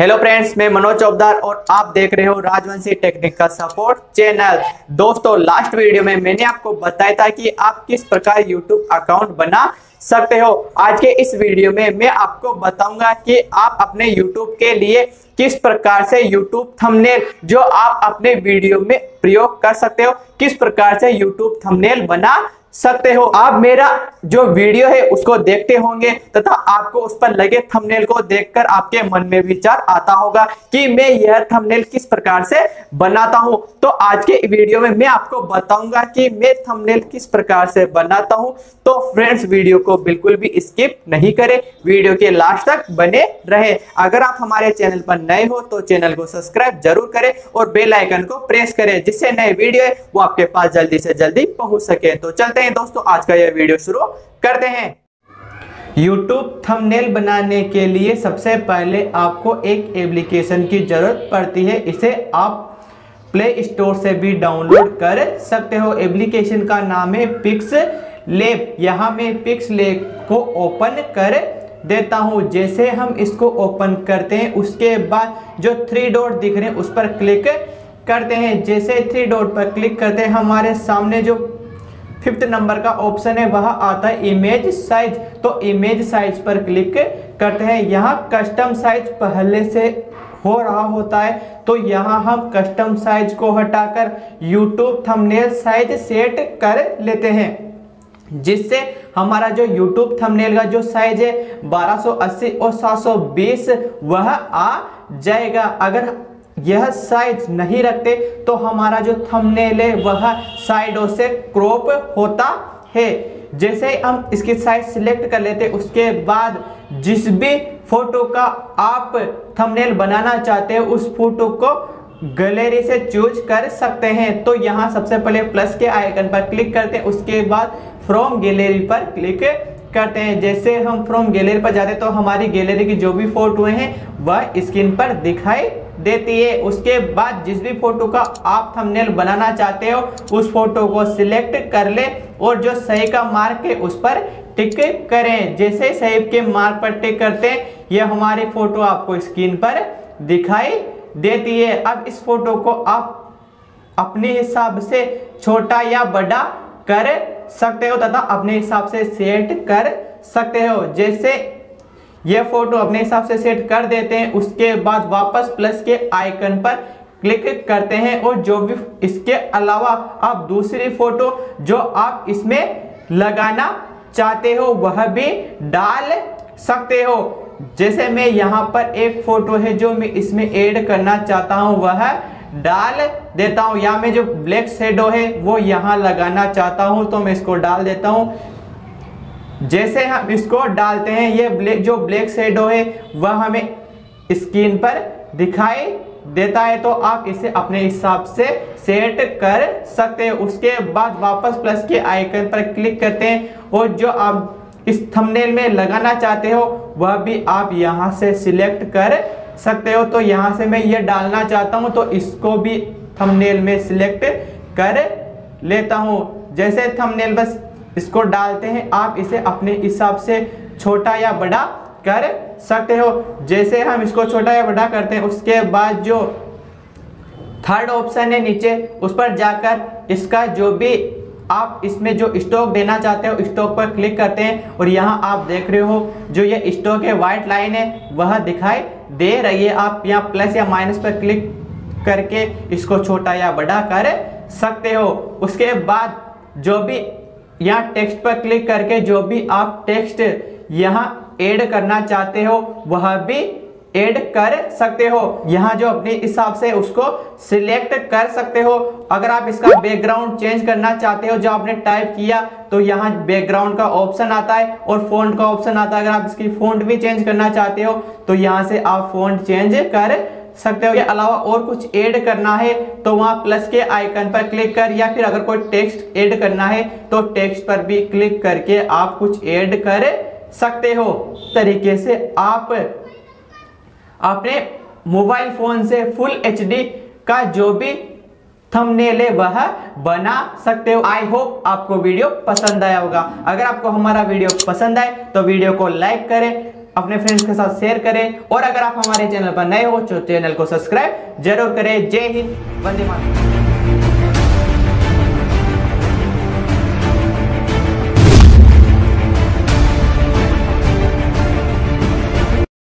Hello friends, मैं मनोज चोपदार और आप देख रहे हो राजवंशी टेक्निकल सपोर्ट चैनल। दोस्तों, लास्ट वीडियो में मैंने आपको बताया था कि आप किस प्रकार YouTube अकाउंट बना सकते हो। आज के इस वीडियो में मैं आपको बताऊंगा कि आप अपने YouTube के लिए किस प्रकार से YouTube थंबनेल जो आप अपने वीडियो में प्रयोग कर सकते हो, किस प्रकार से YouTube थंबनेल बना सकते हो। आप मेरा जो वीडियो है उसको देखते होंगे तथा आपको उस पर लगे थंबनेल को देखकर आपके मन में विचार आता होगा कि मैं यह थंबनेल किस प्रकार से बनाता हूं। तो आज के वीडियो में मैं आपको बताऊंगा कि मैं थंबनेल किस प्रकार से बनाता हूं। तो फ्रेंड्स, वीडियो को बिल्कुल भी स्किप नहीं करें, वीडियो के लास्ट तक बने रहे। अगर आप हमारे चैनल पर नए हो तो चैनल को सब्सक्राइब जरूर करें और बेल आइकन को प्रेस करें, जिससे नए वीडियो है वो आपके पास जल्दी से जल्दी पहुंच सके। तो चलते दोस्तों आज का यह वीडियो शुरू करते हैं। YouTube थंबनेल बनाने के लिए सबसे पहले आपको एक एप्लीकेशन की जरूरत पड़ती है। इसे आप Play Store से भी डाउनलोड कर सकते हो। एप्लीकेशन का नाम है Picsle। यहां मैं Picsle को ओपन कर देता हूं। जैसे हम इसको ओपन करते हैं उसके बाद जो थ्री डॉट दिख रहे हैं उस पर क्लिक करते हैं। जैसे थ्री डॉट पर क्लिक करते हैं हमारे सामने जो 5th नंबर का ऑप्शन है वह आता है इमेज साइज। तो इमेज साइज पर क्लिक करते हैं। यहाँ कस्टम साइज पहले से हो रहा होता है तो यहाँ हम कस्टम साइज को हटाकर YouTube थंबनेल साइज सेट कर लेते हैं, जिससे हमारा जो YouTube थंबनेल का जो साइज है 1280 और 720 वह आ जाएगा। अगर यह साइज नहीं रखते तो हमारा जो थंबनेल है वह साइडों से क्रॉप होता है। जैसे हम इसकी साइज सिलेक्ट कर लेते उसके बाद जिस भी फोटो का आप थंबनेल बनाना चाहते हो उस फोटो को गैलरी से चूज कर सकते हैं। तो यहाँ सबसे पहले प्लस के आइकन पर क्लिक करते हैं, उसके बाद फ्रॉम गैलरी पर क्लिक करते हैं। जैसे हम फ्रॉम गैलरी पर जाते हैं तो हमारी गैलरी की जो भी फोटोएं हैं वह स्क्रीन पर दिखाई देती है। उसके बाद जिस भी फोटो का आप थंबनेल बनाना चाहते हो उस फोटो को सिलेक्ट कर ले और जो सही का मार्क है उस पर टिक करें। जैसे सही के मार्क पर टिक करते हैं यह हमारी फोटो आपको स्क्रीन पर दिखाई देती है। अब इस फोटो को आप अपने हिसाब से छोटा या बड़ा कर सकते हो तथा अपने हिसाब से सेट कर सकते हो। जैसे यह फोटो अपने हिसाब से सेट कर देते हैं उसके बाद वापस प्लस के आइकन पर क्लिक करते हैं और जो भी इसके अलावा आप दूसरी फोटो जो आप इसमें लगाना चाहते हो वह भी डाल सकते हो। जैसे मैं यहाँ पर एक फोटो है जो मैं इसमें ऐड करना चाहता हूँ वह डाल देता हूँ, या मैं जो ब्लैक शेडो है वो यहाँ लगाना चाहता हूँ तो मैं इसको डाल देता हूँ। जैसे हम इसको डालते हैं ये जो ब्लैक शेडो है वह हमें स्क्रीन पर दिखाई देता है। तो आप इसे अपने हिसाब से सेट कर सकते हैं। उसके बाद वापस प्लस के आइकन पर क्लिक करते हैं और जो आप इस थंबनेल में लगाना चाहते हो वह भी आप यहाँ से सिलेक्ट कर सकते हो। तो यहाँ से मैं ये डालना चाहता हूँ तो इसको भी थंबनेल में सिलेक्ट कर लेता हूँ। जैसे थंबनेल बस इसको डालते हैं, आप इसे अपने हिसाब से छोटा या बड़ा कर सकते हो। जैसे हम इसको छोटा या बड़ा करते हैं उसके बाद जो थर्ड ऑप्शन है नीचे उस पर जाकर इसका जो भी आप इसमें जो स्टॉक देना चाहते हो स्टॉक पर क्लिक करते हैं और यहाँ आप देख रहे हो जो ये स्टॉक है वाइट लाइन है वह दिखाई दे रही है। आप यहाँ प्लस या माइनस पर क्लिक करके इसको छोटा या बड़ा कर सकते हो। उसके बाद जो भी यहाँ टेक्स्ट पर क्लिक करके जो भी आप टेक्स्ट यहाँ ऐड करना चाहते हो वह भी ऐड कर सकते हो। यहाँ जो अपने हिसाब से उसको सिलेक्ट कर सकते हो। अगर आप इसका बैकग्राउंड चेंज करना चाहते हो जो आपने टाइप किया तो यहाँ बैकग्राउंड का ऑप्शन आता है और फ़ॉन्ट का ऑप्शन आता है। अगर आप इसकी फ़ॉन्ट भी चेंज करना चाहते हो तो यहाँ से आप फ़ॉन्ट चेंज कर सकते हो। इसके अलावा और कुछ ऐड करना है तो वहाँ प्लस के आइकन पर क्लिक कर, या फिर अगर कोई टेक्स्ट ऐड करना है तो टेक्स्ट पर भी क्लिक करके आप कुछ ऐड कर सकते हो। इस तरीके से आप अपने मोबाइल फोन से फुल HD का जो भी थंबनेल है वह बना सकते हो। आई होप आपको वीडियो पसंद आया होगा। अगर आपको हमारा वीडियो पसंद आए तो वीडियो को लाइक करें, अपने फ्रेंड्स के साथ शेयर करें और अगर आप हमारे चैनल पर नए हो तो चैनल को सब्सक्राइब जरूर करें। जय हिंद, वंदे मातरम।